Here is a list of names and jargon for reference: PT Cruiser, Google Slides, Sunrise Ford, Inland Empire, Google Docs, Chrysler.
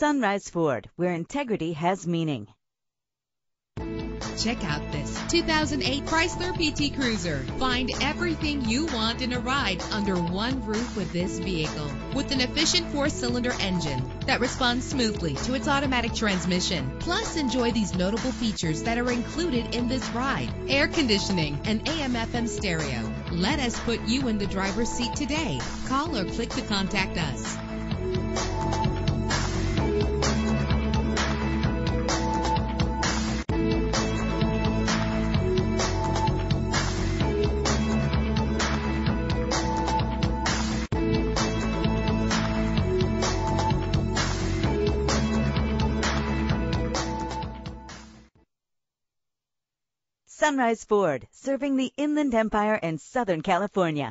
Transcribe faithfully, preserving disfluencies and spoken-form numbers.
Sunrise Ford, where integrity has meaning. Check out this two thousand eight Chrysler P T Cruiser. Find everything you want in a ride under one roof with this vehicle. With an efficient four-cylinder engine that responds smoothly to its automatic transmission. Plus, enjoy these notable features that are included in this ride: air conditioning and A M F M stereo. Let us put you in the driver's seat today. Call or click to contact us. Sunrise Ford, serving the Inland Empire and Southern California.